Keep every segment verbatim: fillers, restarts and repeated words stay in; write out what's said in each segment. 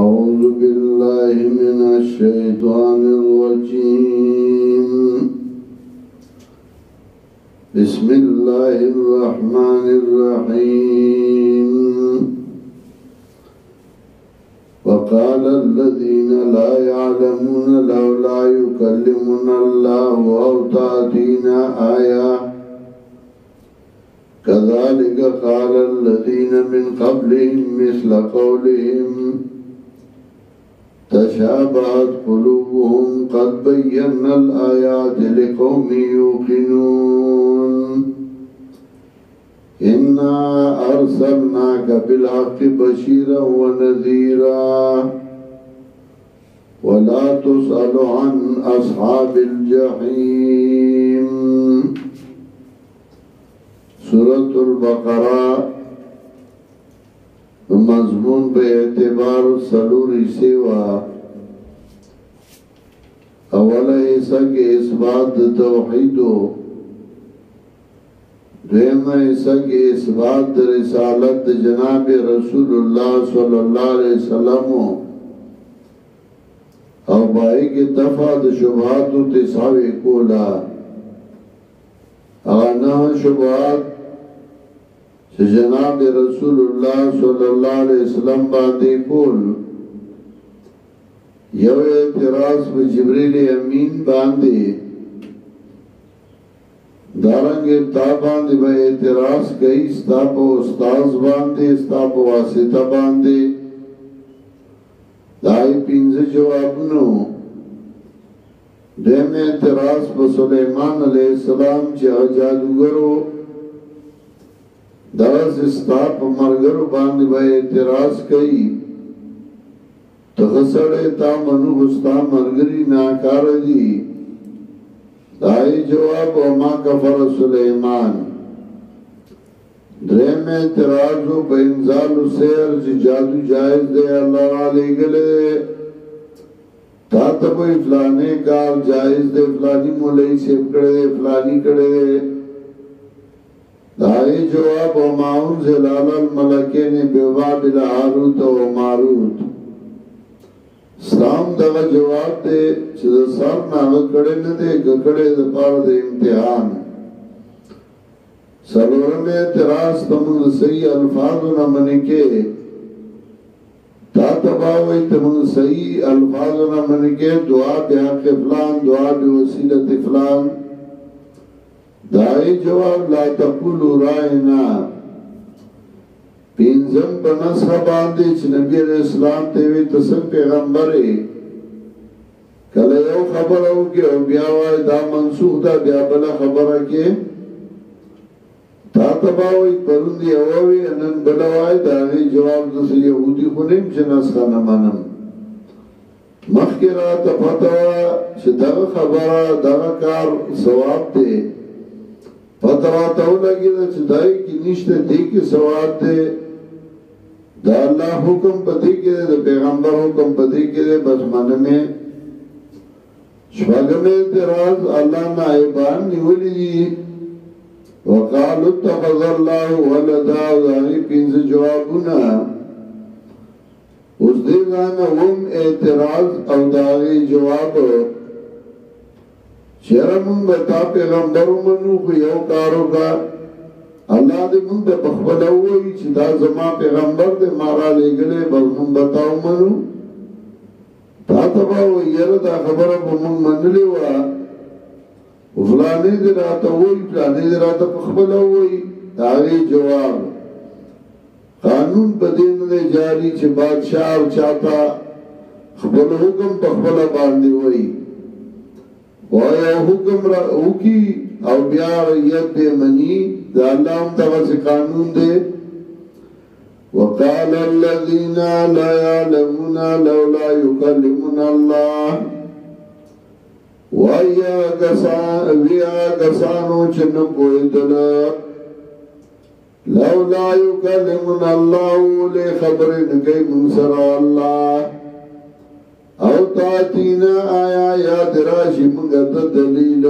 أعوذ بالله من الشيطان الرجيم. بسم الله الرحمن الرحيم. وقال الذين لا يعلمون لولا يكلمنا الله أو تأتينا آية كذلك قال الذين من قبلهم مثل قولهم تشابهت قلوبهم قد بينا الآيات لقوم يوقنون. إنا أرسلناك بالحق بشيرا ونذيرا ولا تسأل عن أصحاب الجحيم. سورة البقرہ مضمون پہ اعتبار سلوری سیوا اول حصہ کے اثبات توحید و دویمہ حصہ کے اثبات رسالت جناب رسول اللہ صلی اللہ علیہ وسلم اور بائی کے تفاد شبہات و تساوی کولا آنا شبہات جناب رسول اللہ صلی اللہ علیہ وسلم باندے کول یو اعتراض و جبریل امین باندے دارنگ ابتا باندے با اعتراض کئی استاپ و استاز باندے استاپ و واسطہ باندے دائی پینز جواب نو دیم اعتراض با سلیمان علیہ السلام چہ جادوگرو درس استاپ مرگرو باندی بھائی اعتراض کئی تخسڑے تا منو خستا مرگری ناکار دی دائی جواب وما کفر سلیمان. درہم اعتراضو با انزال و سیر جی جادو جائز دے اللہ علیہ گلے تا تب افلانے کار جائز دے افلانی مولئی سیب کڑے دے افلانی کڑے دے دائی جواب و معاون زلال الملکین بیواب الہاروت و ماروت اسلام دغا جواب دے چیزا سر ناغ کڑے ندے گکڑے دپار دے امتحان. سلورم اعتراض تمن صحیح الفاظ و نمنے کے تا تباوی تمن صحیح الفاظ و نمنے کے دعا بحق فلان دعا بوسیلت فلان دائی جواب لا تقولو رائنا. پینزم بنسخ باندے چھ نبی علیہ السلام تیوی تسن پیغمبری کل یو خبر ہوگی او بیاوائی دا منسوخ دا بیا بلا خبر کے تا تباوی پرندی اووی انن بلاوائی دائی جواب دس یہودی خونیم چھ نسخہ نمانم مخیرات فتوہ چھ دا خبر دا کار ثواب دے فترات اولا کی دا چدائی کی نشت دی کی سواد دے دا اللہ حکم پتی کی دے دا پیغمبر حکم پتی کی دے بس من میں شفاقم اعتراض اللہ نائبان نیولی دی وقال اتخذ اللہ ولدا داری پینز جوابونا اس دیگانا ہم اعتراض او داری جوابو شیرمون بتا پیغمبرو منو خیو کارو کا اللہ دے من دے بخبلا ہوئی چی دا زمان پیغمبر دے مارا لے گلے بلکن بتاو منو تا تبا ویر دا خبر بمون من لے وا افلانے دے راتا ہوئی افلانے دے راتا بخبلا ہوئی داغی جواب قانون بدین دے جاری چی بادشاہ و چاہتا خبر حکم بخبلا باندے ہوئی وایا حکم را اوکی او بیا ریت دے منی دا اللہ امتغس قانون دے. وقال الذین لا یعلمون لولا یکلمون اللہ وایا کسانو چنو پویدن لولا یکلمون اللہ لے خبرن کئی منصر اللہ او تاتینا آیا یا دراشی منگا تا دلیل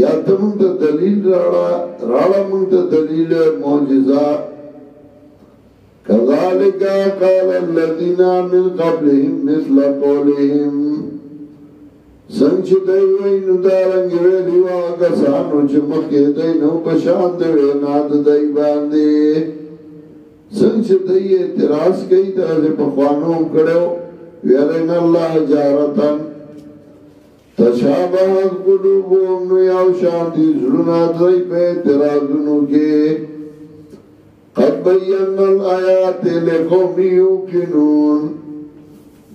یا تا منگ تا دلیل راڑا منگ تا دلیل موجزہ كذلك قال الذين من قبلهم مثل قولهم سنچ دیوئی ندارنگ ویلی واقع سانو چمکی دینو پشاند ویناد دی باندی سنچ دیوئی اعتراض کئی تازی پخوانو کڑو ویرین اللہ جارتن تشابہت قلوب امنو یاو شاندی زرنات دی پہ اعتراضنو کے قد بینا الآیات لقوم یوقنون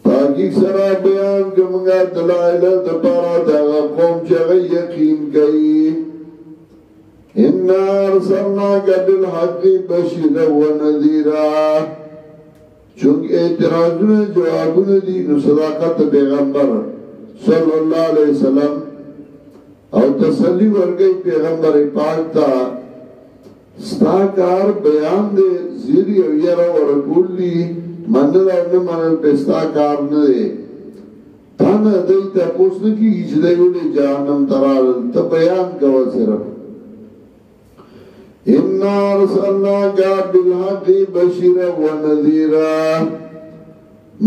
تاکی سرا بیان کمگا دلائلہ دپارا داغا قوم چاگئی یقین کئی اِنَّا عَرْسَلْنَاكَ بِالْحَقِّ بَشِرًا وَنَذِيرًا چونکہ اعتراضوں جوابوں دی نصداقت پیغمبر صلی اللہ علیہ وسلم اور تسلی ورگئی پیغمبر پاک تا ستاکار بیان دے زیری و یرا و رکول لی مندل اپنے مانے پیستا کارنے دے تانا دیتا پوسنے کی ہجدے گلے جہنم ترالن تا بیان کوا صرف اِنَّا عَرْسَلْنَاكَ بِالْحَقِ بَشِرًا وَنَذِيرًا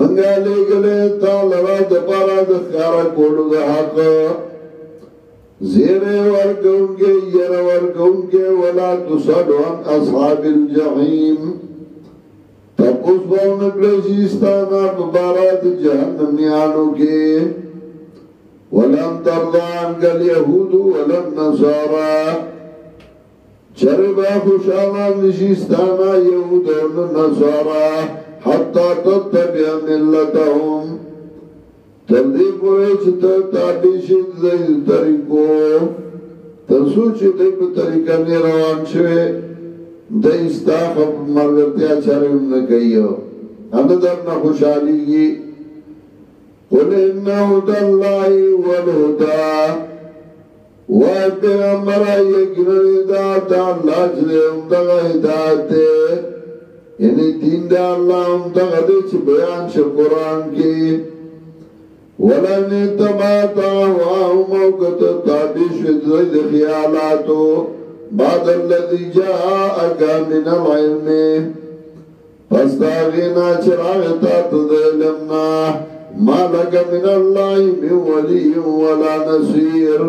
منگا لے گلے تا لرا دپارا دخارا کوڑو دا حق زیرے ورکونگے یرے ورکونگے وَلَا تُسَلُوَنْ أَصْحَابِ الْجَحِيمِ تب اس باؤن اکلشیستانا ببارات جہنمیانو کے وَلَمْ تَرْضَانْ كَالْيَهُودُ وَلَمْنَسَارَا چربا خوشانا نشیستانا یهود وننسارا حَتَّى تَتَّبِعَ مِلَّتَهُمْ تَلْدِي پُرِشْتَ تَعْبِشِتْ زَيْدِ طَرِقُو تَسُوچِ دِب طَرِقَ نِرَوَانْ شُوِئِ دا استاف اپ مرگرتیا چارے ہم نے کہی ہو ہم نے اپنا خوشحالی کی قل ان حد اللہ والہدا وائے پیغمبرہ یکن ہدایت اللہ چلے امتغا ہدایت دے یعنی دین دا اللہ امتغا دے چھ بیان چھ قرآن کی وَلَنِ تَبَاتَ وَاهُمْ وَقَتَ تَعْبِشْ وَدْرَيْدِ خِيَالَاتُ بعد الذي جاءك من العلم فاستغنا چراغتا تذلمنا ما لك من الله من ولي ولا نصير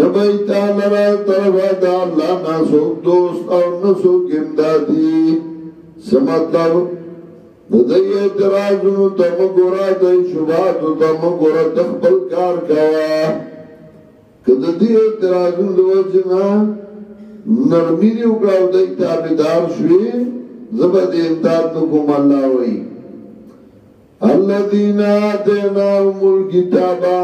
نبيتا لرا طرفا دا اللہ ناسوک دوست اور ناسوک امدادی سمطلب ندی اعتراضنو تم گورا دی شباتو تم گورا تخبل کار کوا کده دی اعتراضون دو جنا نرمی دی اکراو دی تابدار شوی زبا دی امداد نکم اللہ وی اللذین آتیناهم الکتابا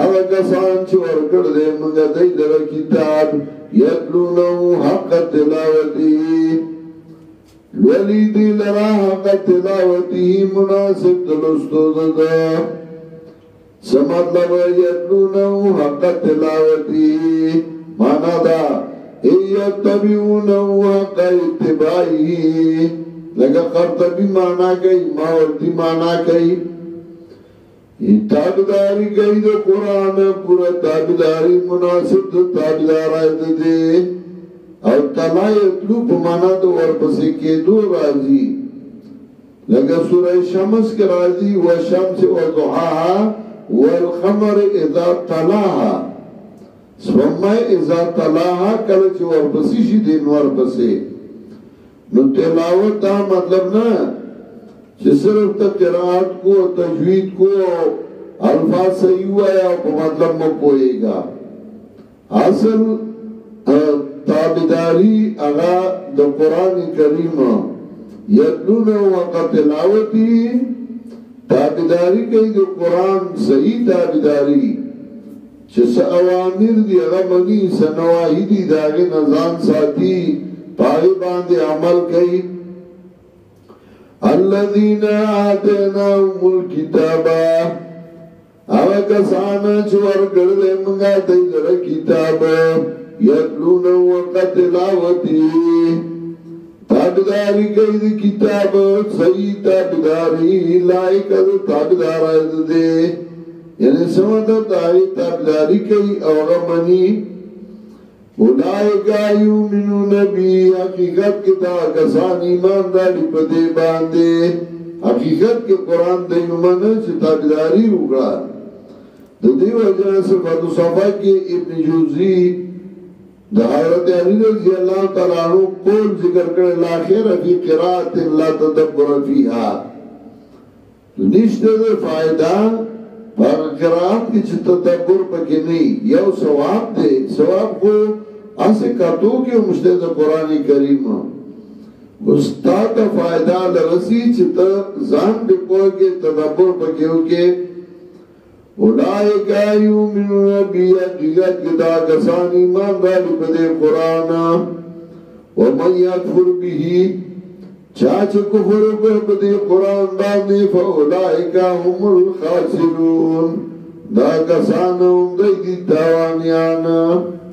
آغا کسان چه ورکر دی منگا دی در کتاب یتلونو حق تلاوتی ولی دی لرا حق تلاوتی مناسب تلستو دادا سمت لبیتنونو حق تلاوتی مانا دا ایتبیونو حق اتبائی لگا قرطبی مانا گئی ماورتی مانا گئی تابداری گئی دا قرآن پورا تابداری مناسب دا تابدار آئیت دے او تلایتلو پمانا دا ورپسی کے دو رازی لگا سورہ شمس کے رازی وشمس وضحاہا والخمر اذا طلاها سومائی اذا طلاها کلچ ورپسی شی دین ورپسی نو تلاوت تا مطلب نا چه صرف تا قرآت کو تجوید کو الفاظ صحیح ہوا یا مطلب مکوئے گا اصل تابداری اغا دا قرآن کریم یدلون وقت تلاوتی تابداری کئی دو قرآن صحیح تابداری چه سا اوامر دی غمانی سا نواہی دی داغی نظام ساتی پاہی باندے عمل کئی الَّذِينَ آتَيْنَاهُمُ الْكِتَابَ آوَا کسانا چوار کردے منگا دیگر کتاب یتلون وقت تلاوتی تابداری کئی دی کتاب صحیح تابداری لائق از تابدار آئید دے یعنی سمتا تاری تابداری کئی اوغمانی اولائکا یومنون بی، حقیقت کے تا کسان ایمان دا لپدے باندے. حقیقت کے قرآن دا یومنہ چتا بیداری اکڑا دا دیو اجنہ صفحہ دو صفحہ کے ابن جوزی دا حضرت علی رضی اللہ تعالیٰ عنہ قول ذکر کرے لا خیر فی قراءۃ لا تدبر فیہا، نشتے دے فائدہ پر قرآن کی چھتا تدبر پکی نہیں، یو ثواب دے، ثواب کو اسے کتو کیوں مشتے دے قرآن کریم استا تا فائدہ لرسی چھتا زان بکوئے کے تدبر پکیوں کے اولائک یؤمنون بی، حقیقت کتا کسان ایمان والی پدے قرآن. ومن یکفر بہی، چاچ کفر بہبدی قرآن باندی فاولائکا هم الخاسرون، دا کسان ہم دیدی تاوانیانا.